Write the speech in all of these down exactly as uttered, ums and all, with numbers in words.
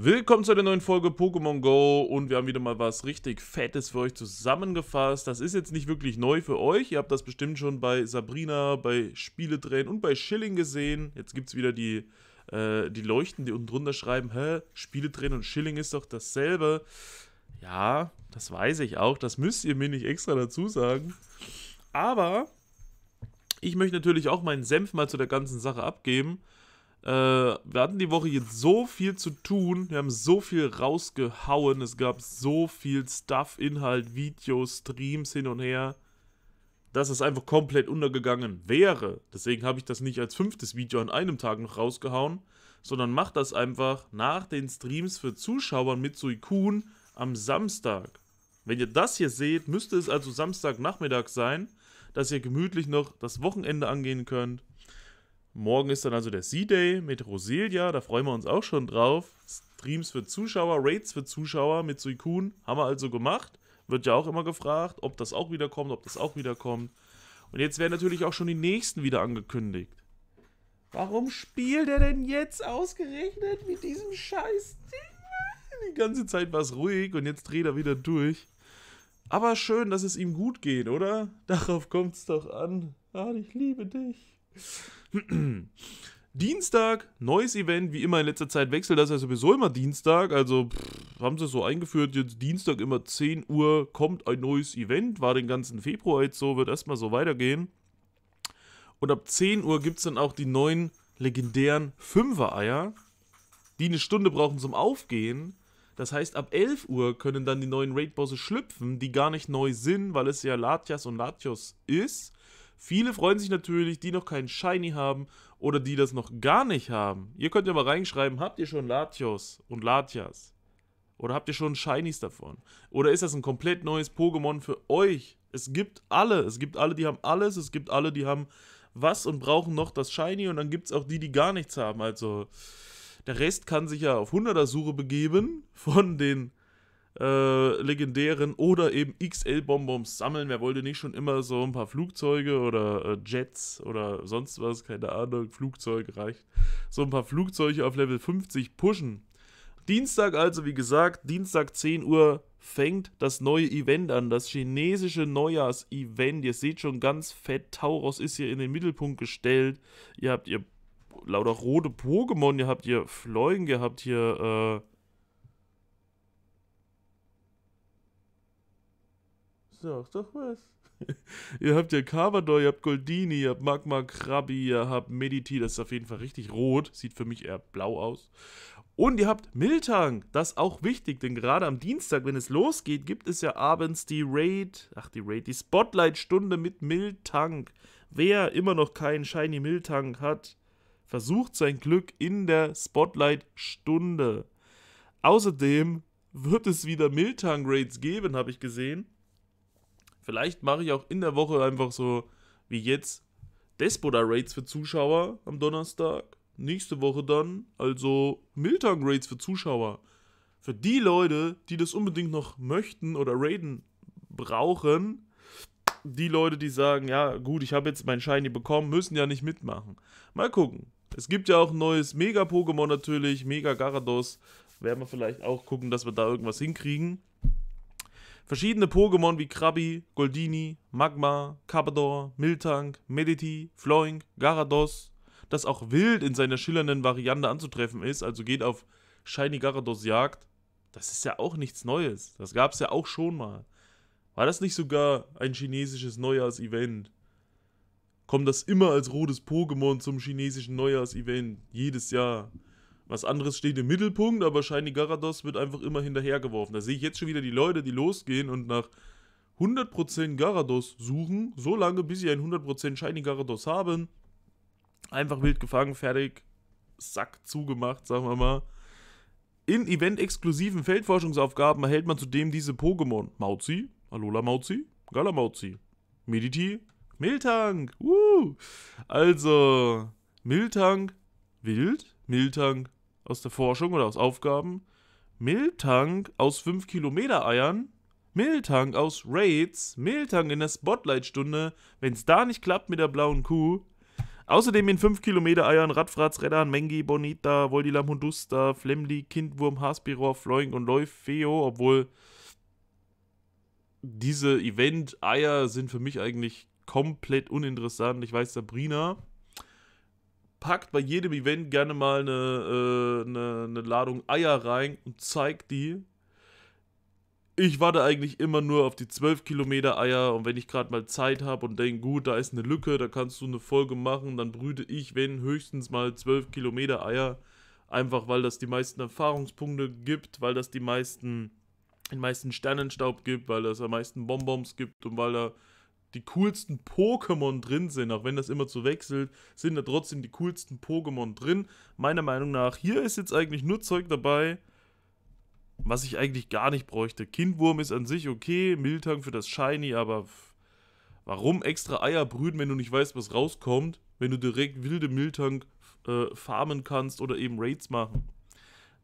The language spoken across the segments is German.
Willkommen zu einer neuen Folge Pokémon Go und wir haben wieder mal was richtig Fettes für euch zusammengefasst. Das ist jetzt nicht wirklich neu für euch, ihr habt das bestimmt schon bei Sabrina, bei Spiele-Drehen und bei Schilling gesehen. Jetzt gibt es wieder die, äh, die Leuchten, die unten drunter schreiben, hä, Spiele-Drehen und Schilling ist doch dasselbe. Ja, das weiß ich auch, das müsst ihr mir nicht extra dazu sagen. Aber ich möchte natürlich auch meinen Senf mal zu der ganzen Sache abgeben. Äh, wir hatten die Woche jetzt so viel zu tun, wir haben so viel rausgehauen, es gab so viel Stuff, Inhalt, Videos, Streams hin und her, dass es einfach komplett untergegangen wäre. Deswegen habe ich das nicht als fünftes Video an einem Tag noch rausgehauen, sondern mache das einfach nach den Streams für Zuschauer mit Suikun am Samstag. Wenn ihr das hier seht, müsste es also Samstagnachmittag sein, dass ihr gemütlich noch das Wochenende angehen könnt. Morgen ist dann also der C-Day mit Roselia, da freuen wir uns auch schon drauf. Streams für Zuschauer, Raids für Zuschauer mit Suikun haben wir also gemacht. Wird ja auch immer gefragt, ob das auch wieder kommt, ob das auch wieder kommt. Und jetzt werden natürlich auch schon die nächsten wieder angekündigt. Warum spielt er denn jetzt ausgerechnet mit diesem scheiß Ding? Die ganze Zeit war es ruhig und jetzt dreht er wieder durch. Aber schön, dass es ihm gut geht, oder? Darauf kommt es doch an. Ah, ich liebe dich. Dienstag, neues Event, wie immer in letzter Zeit wechselt das ja sowieso immer Dienstag, also pff, haben sie es so eingeführt, jetzt Dienstag immer zehn Uhr kommt ein neues Event, war den ganzen Februar jetzt so, wird erstmal so weitergehen. Und ab zehn Uhr gibt es dann auch die neuen legendären Fünfer-Eier, die eine Stunde brauchen zum Aufgehen. Das heißt, ab elf Uhr können dann die neuen Raid-Bosse schlüpfen, die gar nicht neu sind, weil es ja Latias und Latios ist. Viele freuen sich natürlich, die noch keinen Shiny haben oder die das noch gar nicht haben. Ihr könnt ja mal reinschreiben, habt ihr schon Latios und Latias? Oder habt ihr schon Shinies davon? Oder ist das ein komplett neues Pokémon für euch? Es gibt alle, es gibt alle, die haben alles, es gibt alle, die haben was und brauchen noch das Shiny und dann gibt es auch die, die gar nichts haben. Also der Rest kann sich ja auf hunderter Suche begeben von den Äh, legendären oder eben X L-Bonbons sammeln. Wer wollte nicht schon immer so ein paar Flugzeuge oder äh, Jets oder sonst was, keine Ahnung, Flugzeug reicht. So ein paar Flugzeuge auf Level fünfzig pushen. Dienstag also, wie gesagt, Dienstag zehn Uhr fängt das neue Event an, das chinesische Neujahrs-Event. Ihr seht schon ganz fett, Tauros ist hier in den Mittelpunkt gestellt. Ihr habt ihr lauter rote Pokémon, ihr habt hier Fleugen, ihr habt hier, äh, Sag doch was. Ihr habt ja Kavador, ihr habt Goldini, ihr habt Magma Krabby, ihr habt Meditie, das ist auf jeden Fall richtig rot, sieht für mich eher blau aus. Und ihr habt Miltank, das ist auch wichtig, denn gerade am Dienstag, wenn es losgeht, gibt es ja abends die Raid, ach die Raid, die Spotlight-Stunde mit Miltank. Wer immer noch keinen Shiny Miltank hat, versucht sein Glück in der Spotlight-Stunde. Außerdem wird es wieder Miltank-Raids geben, habe ich gesehen. Vielleicht mache ich auch in der Woche einfach so, wie jetzt, Despoda-Raids für Zuschauer am Donnerstag. Nächste Woche dann, also Miltank-Raids für Zuschauer. Für die Leute, die das unbedingt noch möchten oder raiden brauchen, die Leute, die sagen, ja gut, ich habe jetzt mein Shiny bekommen, müssen ja nicht mitmachen. Mal gucken. Es gibt ja auch ein neues Mega-Pokémon natürlich, Mega Gyarados. Werden wir vielleicht auch gucken, dass wir da irgendwas hinkriegen. Verschiedene Pokémon wie Krabby, Goldini, Magma, Kavador, Miltank, Meditie, Floing, Gyarados, das auch wild in seiner schillernden Variante anzutreffen ist, also geht auf Shiny Gyarados Jagd, das ist ja auch nichts Neues, das gab es ja auch schon mal. War das nicht sogar ein chinesisches Neujahrsevent? Kommt das immer als rotes Pokémon zum chinesischen Neujahrsevent, jedes Jahr? Was anderes steht im Mittelpunkt, aber Shiny Gyarados wird einfach immer hinterhergeworfen. Da sehe ich jetzt schon wieder die Leute, die losgehen und nach hundert Prozent Gyarados suchen, so lange, bis sie ein hundert Prozent Shiny Gyarados haben. Einfach wild gefangen, fertig, Sack zugemacht, sagen wir mal. In eventexklusiven Feldforschungsaufgaben erhält man zudem diese Pokémon. Mauzi, Alola Mauzi, Galamauzi, Meditie, Miltank. Uh. Also, Miltank, wild, Miltank aus der Forschung oder aus Aufgaben, Miltank aus fünf Kilometer Eiern, Miltank aus Raids, Miltank in der Spotlight-Stunde, wenn es da nicht klappt mit der blauen Kuh. Außerdem in fünf Kilometer Eiern Radfraatsreddern, Mengi, Bonita, Voldilam, Hundusta, Flemli, Kindwurm, Haspiror, Floing und Leufeo, obwohl diese Event-Eier sind für mich eigentlich komplett uninteressant. Ich weiß, Sabrina packt bei jedem Event gerne mal eine, äh, eine, eine Ladung Eier rein und zeigt die. Ich warte eigentlich immer nur auf die zwölf Kilometer Eier und wenn ich gerade mal Zeit habe und denke, gut, da ist eine Lücke, da kannst du eine Folge machen, dann brüte ich, wenn, höchstens mal zwölf Kilometer Eier. Einfach, weil das die meisten Erfahrungspunkte gibt, weil das die meisten, den meisten Sternenstaub gibt, weil das am meisten Bonbons gibt und weil da die coolsten Pokémon drin sind. Auch wenn das immer zu wechselt, sind da trotzdem die coolsten Pokémon drin. Meiner Meinung nach, hier ist jetzt eigentlich nur Zeug dabei, was ich eigentlich gar nicht bräuchte. Kindwurm ist an sich okay, Miltank für das Shiny, aber warum extra Eier brüten, wenn du nicht weißt, was rauskommt, wenn du direkt wilde Miltank äh, farmen kannst oder eben Raids machen.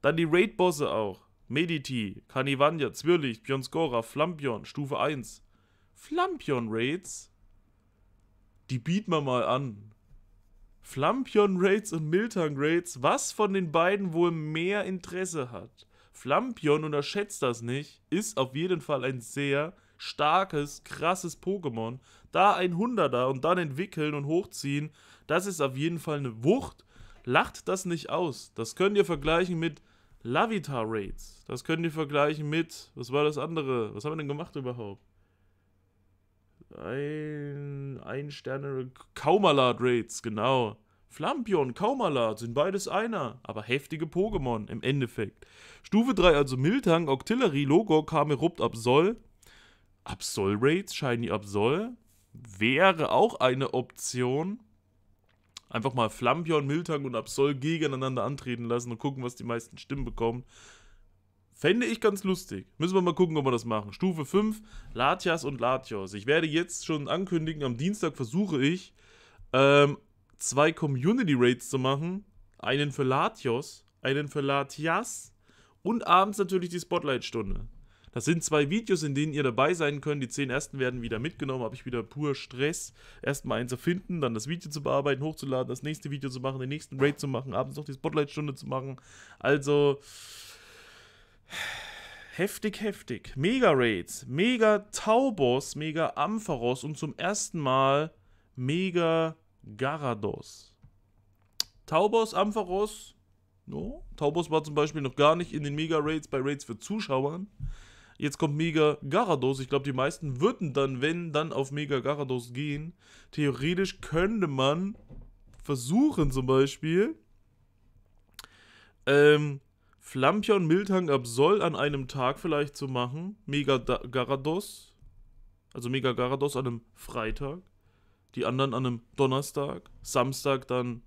Dann die Raid-Bosse auch. Meditie, Kanivanja, Zwirlicht, Pionskora, Flampion, Stufe eins. Flampion-Raids? Die bieten wir mal an. Flampion-Raids und Miltank-Raids, was von den beiden wohl mehr Interesse hat? Flampion, unterschätzt das nicht, ist auf jeden Fall ein sehr starkes, krasses Pokémon. Da ein Hunderter und dann entwickeln und hochziehen, das ist auf jeden Fall eine Wucht. Lacht das nicht aus. Das könnt ihr vergleichen mit Lavita-Raids. Das könnt ihr vergleichen mit, was war das andere? Was haben wir denn gemacht überhaupt? Ein, ein Sterne, Kaumalard-Raids, genau. Flampion, Kaumalard sind beides einer, aber heftige Pokémon im Endeffekt. Stufe drei, also Miltank, Octillery, Logok, Kamerupt, Absol. Absol Raids, Shiny Absol, wäre auch eine Option. Einfach mal Flampion, Miltank und Absol gegeneinander antreten lassen und gucken, was die meisten Stimmen bekommen. Fände ich ganz lustig. Müssen wir mal gucken, ob wir das machen. Stufe fünf, Latias und Latios. Ich werde jetzt schon ankündigen, am Dienstag versuche ich, ähm, zwei Community-Raids zu machen, einen für Latios, einen für Latias und abends natürlich die Spotlight-Stunde. Das sind zwei Videos, in denen ihr dabei sein könnt. Die zehn ersten werden wieder mitgenommen, habe ich wieder pur Stress. Erstmal einen zu finden, dann das Video zu bearbeiten, hochzuladen, das nächste Video zu machen, den nächsten Raid zu machen, abends noch die Spotlight-Stunde zu machen. Also, heftig, heftig. Mega-Raids, Mega-Tauros, Mega-Ampharos und zum ersten Mal Mega Gyarados. Tauros, Ampharos. No. Tauros war zum Beispiel noch gar nicht in den Mega-Raids bei Raids für Zuschauern. Jetzt kommt Mega Gyarados. Ich glaube, die meisten würden dann, wenn, dann auf Mega Gyarados gehen. Theoretisch könnte man versuchen, zum Beispiel ähm, Flampion, Miltank, Absol an einem Tag vielleicht zu machen. Mega Gyarados. Also Mega Gyarados an einem Freitag. Die anderen an einem Donnerstag, Samstag dann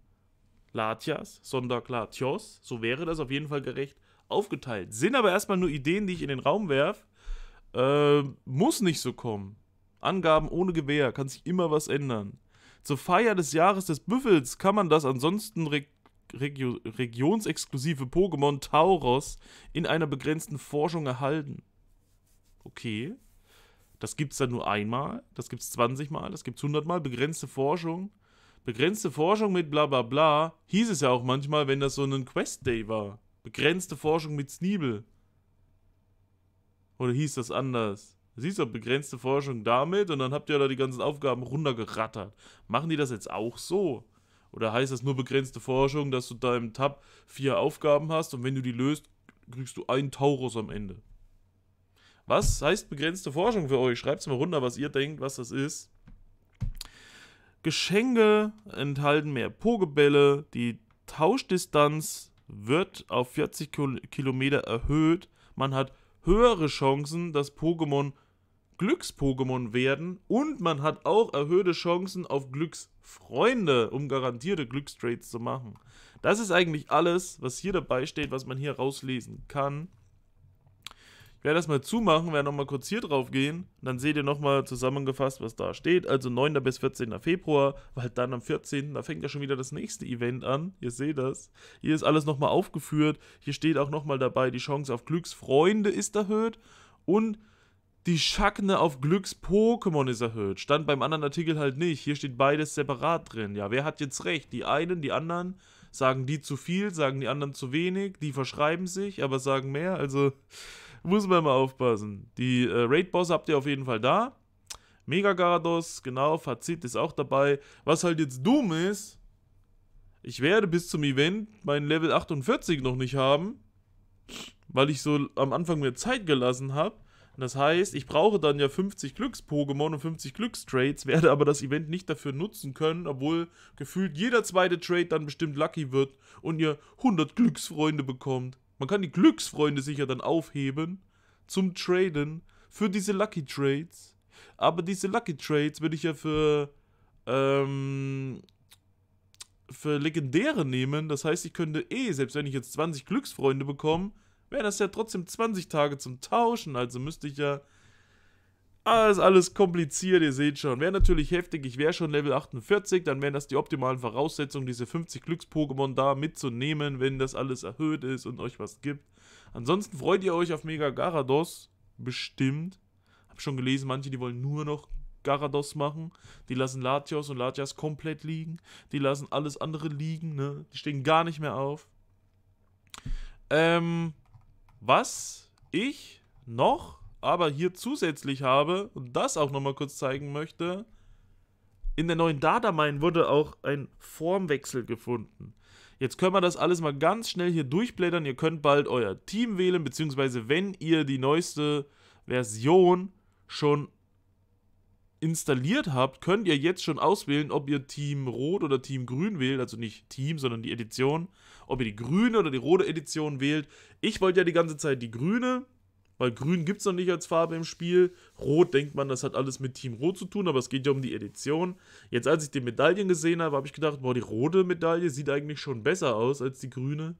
Latias, Sonntag Latios. So wäre das auf jeden Fall gerecht aufgeteilt. Sind aber erstmal nur Ideen, die ich in den Raum werfe. Äh, muss nicht so kommen. Angaben ohne Gewähr, kann sich immer was ändern. Zur Feier des Jahres des Büffels kann man das ansonsten re regio regionsexklusive Pokémon Tauros in einer begrenzten Forschung erhalten. Okay. Das gibt es dann nur einmal, das gibt es zwanzig Mal, das gibt es hundert Mal, begrenzte Forschung. Begrenzte Forschung mit bla bla bla, hieß es ja auch manchmal, wenn das so ein Quest-Day war. Begrenzte Forschung mit Sneebel. Oder hieß das anders? Siehst du, begrenzte Forschung damit und dann habt ihr da die ganzen Aufgaben runtergerattert. Machen die das jetzt auch so? Oder heißt das nur begrenzte Forschung, dass du da im Tab vier Aufgaben hast und wenn du die löst, kriegst du einen Tauros am Ende? Was heißt begrenzte Forschung für euch? Schreibt es mal runter, was ihr denkt, was das ist. Geschenke enthalten mehr Pokebälle. Die Tauschdistanz wird auf vierzig Kilometer erhöht. Man hat höhere Chancen, dass Pokémon Glücks-Pokémon werden. Und man hat auch erhöhte Chancen auf Glücksfreunde, um garantierte Glückstrades zu machen. Das ist eigentlich alles, was hier dabei steht, was man hier rauslesen kann. Ich werde das mal zumachen, werde nochmal kurz hier drauf gehen, dann seht ihr nochmal zusammengefasst, was da steht. Also neunten bis vierzehnten Februar, weil dann am vierzehnten da fängt ja schon wieder das nächste Event an. Ihr seht das. Hier ist alles nochmal aufgeführt. Hier steht auch nochmal dabei, die Chance auf Glücksfreunde ist erhöht und Die Schakne auf Glücks-Pokémon ist erhöht. Stand beim anderen Artikel halt nicht. Hier steht beides separat drin. Ja, wer hat jetzt recht? Die einen, die anderen? Sagen die zu viel, sagen die anderen zu wenig? Die verschreiben sich, aber sagen mehr? Also, muss man mal aufpassen. Die äh, Raid-Boss habt ihr auf jeden Fall da. Mega Gyarados, genau, Fazit ist auch dabei. Was halt jetzt dumm ist, ich werde bis zum Event mein Level achtundvierzig noch nicht haben, weil ich so am Anfang mir Zeit gelassen habe. Das heißt, ich brauche dann ja fünfzig Glücks-Pokémon und fünfzig Glückstrades, werde aber das Event nicht dafür nutzen können, obwohl gefühlt jeder zweite Trade dann bestimmt lucky wird und ihr hundert Glücksfreunde bekommt. Man kann die Glücksfreunde sicher dann aufheben zum Traden für diese Lucky Trades. Aber diese Lucky Trades würde ich ja für, ähm, für Legendäre nehmen. Das heißt, ich könnte eh, selbst wenn ich jetzt zwanzig Glücksfreunde bekomme, wäre das ja trotzdem zwanzig Tage zum Tauschen. Also müsste ich ja... Ah, ist alles kompliziert, ihr seht schon. Wäre natürlich heftig, ich wäre schon Level achtundvierzig, dann wären das die optimalen Voraussetzungen, diese fünfzig Glücks-Pokémon da mitzunehmen, wenn das alles erhöht ist und euch was gibt. Ansonsten freut ihr euch auf Mega Gyarados, bestimmt. Hab schon gelesen, manche, die wollen nur noch Gyarados machen. Die lassen Latios und Latias komplett liegen. Die lassen alles andere liegen, ne? Die stehen gar nicht mehr auf. Ähm, was ich noch... aber hier zusätzlich habe und das auch nochmal kurz zeigen möchte, in der neuen Datamine wurde auch ein Formwechsel gefunden. Jetzt können wir das alles mal ganz schnell hier durchblättern. Ihr könnt bald euer Team wählen, beziehungsweise wenn ihr die neueste Version schon installiert habt, könnt ihr jetzt schon auswählen, ob ihr Team Rot oder Team Grün wählt, also nicht Team, sondern die Edition, ob ihr die grüne oder die rote Edition wählt. Ich wollte ja die ganze Zeit die grüne, weil grün gibt es noch nicht als Farbe im Spiel. Rot denkt man, das hat alles mit Team Rot zu tun, aber es geht ja um die Edition. Jetzt, als ich die Medaillen gesehen habe, habe ich gedacht, boah, die rote Medaille sieht eigentlich schon besser aus als die grüne.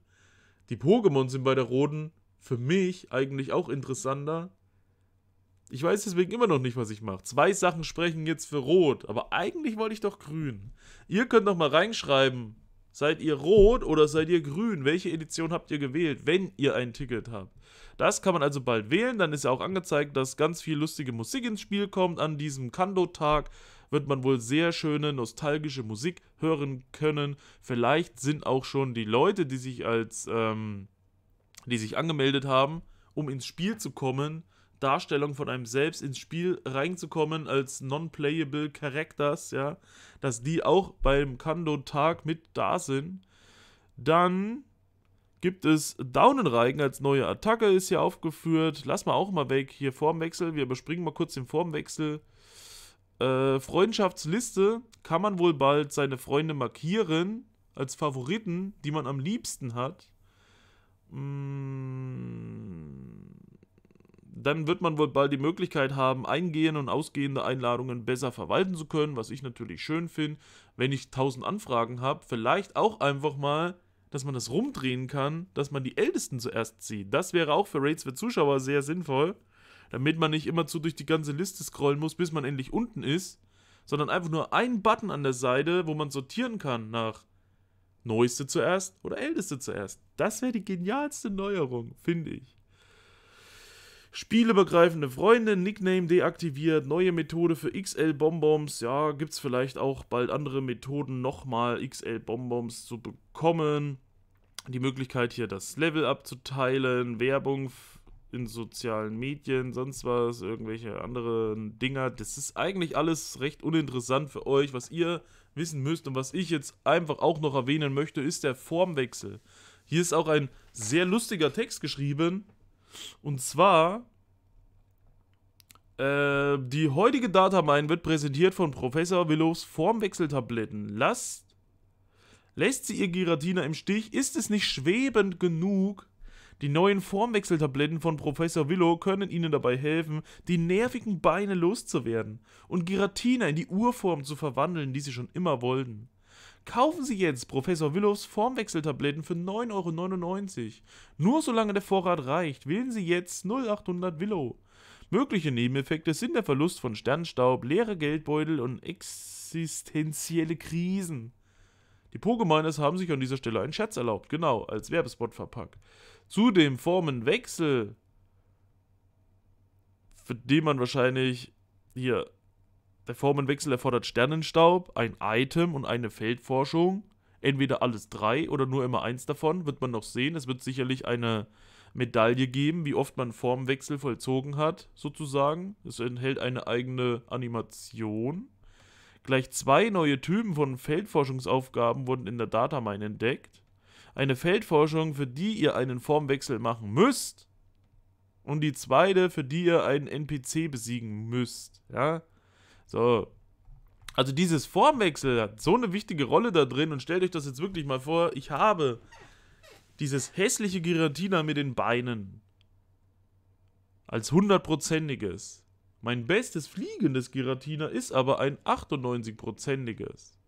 Die Pokémon sind bei der roten für mich eigentlich auch interessanter. Ich weiß deswegen immer noch nicht, was ich mache. Zwei Sachen sprechen jetzt für Rot, aber eigentlich wollte ich doch grün. Ihr könnt noch mal reinschreiben, seid ihr rot oder seid ihr grün? Welche Edition habt ihr gewählt, wenn ihr ein Ticket habt? Das kann man also bald wählen. Dann ist ja auch angezeigt, dass ganz viel lustige Musik ins Spiel kommt. An diesem Kanto-Tag wird man wohl sehr schöne, nostalgische Musik hören können. Vielleicht sind auch schon die Leute, die sich als, ähm, die sich angemeldet haben, um ins Spiel zu kommen, Darstellung von einem selbst ins Spiel reinzukommen als non-playable Characters, ja, dass die auch beim Kanto-Tag mit da sind. Dann gibt es Daunenreigen als neue Attacke, ist hier aufgeführt. Lass mal auch mal weg, hier Formwechsel, wir überspringen mal kurz den Formwechsel. Äh, Freundschaftsliste, kann man wohl bald seine Freunde markieren als Favoriten, die man am liebsten hat. Mmh. Dann wird man wohl bald die Möglichkeit haben, eingehende und ausgehende Einladungen besser verwalten zu können, was ich natürlich schön finde. Wenn ich tausend Anfragen habe, vielleicht auch einfach mal, dass man das rumdrehen kann, dass man die Ältesten zuerst zieht. Das wäre auch für Raids für Zuschauer sehr sinnvoll, damit man nicht immer zu durch die ganze Liste scrollen muss, bis man endlich unten ist, sondern einfach nur einen Button an der Seite, wo man sortieren kann nach Neueste zuerst oder Älteste zuerst. Das wäre die genialste Neuerung, finde ich. Spielübergreifende Freunde, Nickname deaktiviert, neue Methode für X L-Bonbons. Ja, gibt es vielleicht auch bald andere Methoden, nochmal X L-Bonbons zu bekommen. Die Möglichkeit hier das Level abzuteilen, Werbung in sozialen Medien, sonst was, irgendwelche anderen Dinger. Das ist eigentlich alles recht uninteressant für euch. Was ihr wissen müsst und was ich jetzt einfach auch noch erwähnen möchte, ist der Formwechsel. Hier ist auch ein sehr lustiger Text geschrieben. Und zwar, äh, die heutige Datamine wird präsentiert von Professor Willows Formwechseltabletten. Lasst, lässt sie ihr Giratina im Stich? Ist es nicht schwebend genug? Die neuen Formwechseltabletten von Professor Willow können Ihnen dabei helfen, die nervigen Beine loszuwerden und Giratina in die Urform zu verwandeln, die Sie schon immer wollten. Kaufen Sie jetzt Professor Willows Formwechseltabletten für neun Euro neunundneunzig. Nur solange der Vorrat reicht, wählen Sie jetzt null achthundert Willow. Mögliche Nebeneffekte sind der Verlust von Sternstaub, leere Geldbeutel und existenzielle Krisen. Die Pokémoners haben sich an dieser Stelle einen Scherz erlaubt, genau, als Werbespot verpackt. Zudem formen Wechsel für die man wahrscheinlich hier, der Formenwechsel erfordert Sternenstaub, ein Item und eine Feldforschung. Entweder alles drei oder nur immer eins davon, wird man noch sehen. Es wird sicherlich eine Medaille geben, wie oft man Formwechsel vollzogen hat, sozusagen. Es enthält eine eigene Animation. Gleich zwei neue Typen von Feldforschungsaufgaben wurden in der Datamine entdeckt. Eine Feldforschung, für die ihr einen Formwechsel machen müsst. Und die zweite, für die ihr einen N P C besiegen müsst. Ja, so. Also dieses Formwechsel hat so eine wichtige Rolle da drin. Und stellt euch das jetzt wirklich mal vor, ich habe dieses hässliche Giratina mit den Beinen. Als hundertprozentiges. Mein bestes fliegendes Giratina ist aber ein achtundneunzigprozentiges.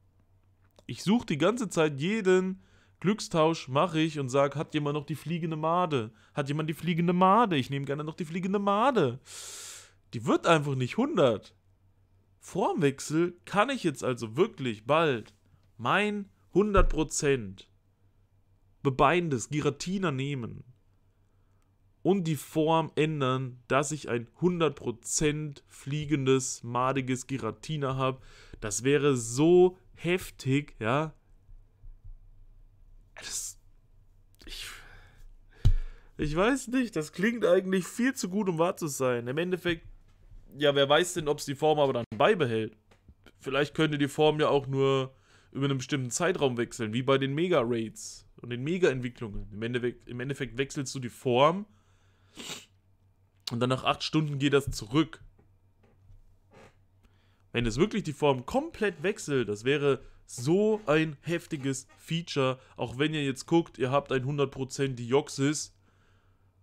Ich suche die ganze Zeit jeden Glückstausch, mache ich und sage, hat jemand noch die fliegende Made? Hat jemand die fliegende Made? Ich nehme gerne noch die fliegende Made. Die wird einfach nicht hundert. Formwechsel kann ich jetzt also wirklich bald mein hundert Prozent bebeindes Giratina nehmen und die Form ändern, dass ich ein hundert Prozent fliegendes, madiges Giratina habe. Das wäre so heftig, ja. Das, ich, ich weiß nicht, das klingt eigentlich viel zu gut, um wahr zu sein. Im Endeffekt, ja, wer weiß denn, ob es die Form aber dann beibehält. Vielleicht könnte die Form ja auch nur über einen bestimmten Zeitraum wechseln, wie bei den Mega-Raids und den Mega-Entwicklungen. Im Endeffekt, im Endeffekt wechselst du die Form und dann nach acht Stunden geht das zurück. Wenn es wirklich die Form komplett wechselt, das wäre so ein heftiges Feature. Auch wenn ihr jetzt guckt, ihr habt ein hundert Prozent die Joxis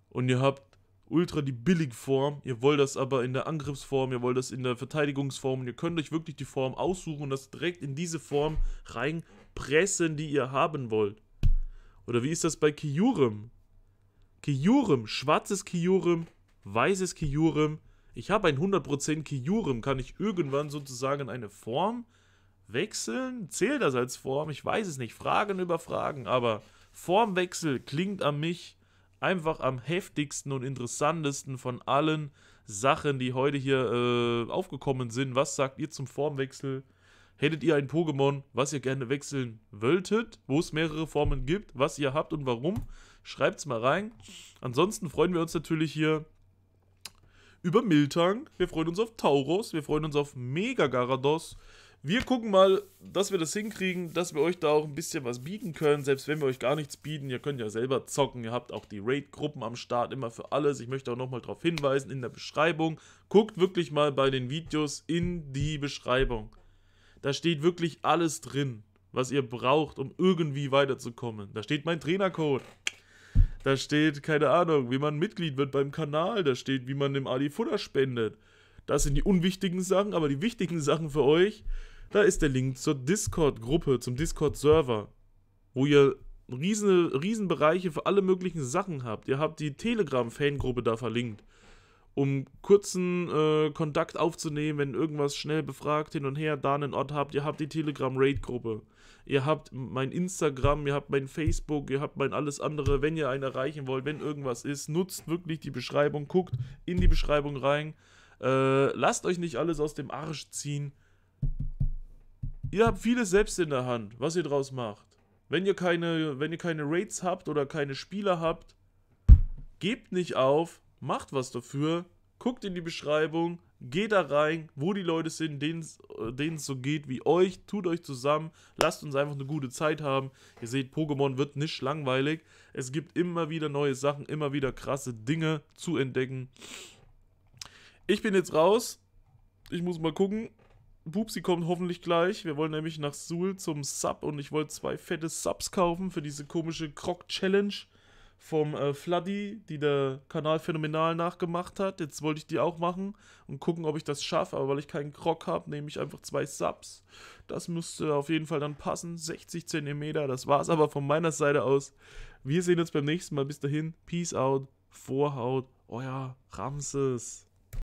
und ihr habt ultra die Billigform, ihr wollt das aber in der Angriffsform, ihr wollt das in der Verteidigungsform und ihr könnt euch wirklich die Form aussuchen und das direkt in diese Form reinpressen, die ihr haben wollt. Oder wie ist das bei Kyurem? Kyurem, schwarzes Kyurem, weißes Kyurem. Ich habe ein hundert Prozent Kyurem, kann ich irgendwann sozusagen in eine Form wechseln? Zählt das als Form? Ich weiß es nicht, Fragen über Fragen, aber Formwechsel klingt an mich einfach am heftigsten und interessantesten von allen Sachen, die heute hier äh, aufgekommen sind. Was sagt ihr zum Formwechsel? Hättet ihr ein Pokémon, was ihr gerne wechseln wolltet, wo es mehrere Formen gibt, was ihr habt und warum? Schreibt's mal rein. Ansonsten freuen wir uns natürlich hier über Miltank. Wir freuen uns auf Tauros, wir freuen uns auf Mega Gyarados. Wir gucken mal, dass wir das hinkriegen, dass wir euch da auch ein bisschen was bieten können, selbst wenn wir euch gar nichts bieten. Ihr könnt ja selber zocken, ihr habt auch die Raid-Gruppen am Start, immer für alles. Ich möchte auch nochmal darauf hinweisen, in der Beschreibung, guckt wirklich mal bei den Videos in die Beschreibung. Da steht wirklich alles drin, was ihr braucht, um irgendwie weiterzukommen. Da steht mein Trainercode. Da steht, keine Ahnung, wie man Mitglied wird beim Kanal. Da steht, wie man dem Adi Futter spendet. Das sind die unwichtigen Sachen, aber die wichtigen Sachen für euch, da ist der Link zur Discord-Gruppe, zum Discord-Server, wo ihr riesen, riesen Bereiche für alle möglichen Sachen habt. Ihr habt die Telegram-Fangruppe da verlinkt, um kurzen äh, Kontakt aufzunehmen, wenn irgendwas schnell befragt, hin und her, da einen Ort habt. Ihr habt die Telegram-Raid-Gruppe, ihr habt mein Instagram, ihr habt mein Facebook, ihr habt mein alles andere. Wenn ihr einen erreichen wollt, wenn irgendwas ist, nutzt wirklich die Beschreibung, guckt in die Beschreibung rein. Äh, lasst euch nicht alles aus dem Arsch ziehen. Ihr habt vieles selbst in der Hand, was ihr draus macht. Wenn ihr keine, wenn ihr keine Raids habt oder keine Spieler habt, gebt nicht auf, macht was dafür, guckt in die Beschreibung, geht da rein, wo die Leute sind, denen es so geht wie euch, tut euch zusammen, lasst uns einfach eine gute Zeit haben. Ihr seht, Pokémon wird nicht langweilig, es gibt immer wieder neue Sachen, immer wieder krasse Dinge zu entdecken. Ich bin jetzt raus. Ich muss mal gucken. Pupsi kommt hoffentlich gleich. Wir wollen nämlich nach Suhl zum Sub und ich wollte zwei fette Subs kaufen für diese komische Krog-Challenge vom äh, Fladdy, die der Kanal phänomenal nachgemacht hat. Jetzt wollte ich die auch machen und gucken, ob ich das schaffe. Aber weil ich keinen Krog habe, nehme ich einfach zwei Subs. Das müsste auf jeden Fall dann passen. sechzig Zentimeter. Das war's aber von meiner Seite aus. Wir sehen uns beim nächsten Mal. Bis dahin. Peace out. Vorhaut. Euer Ramses.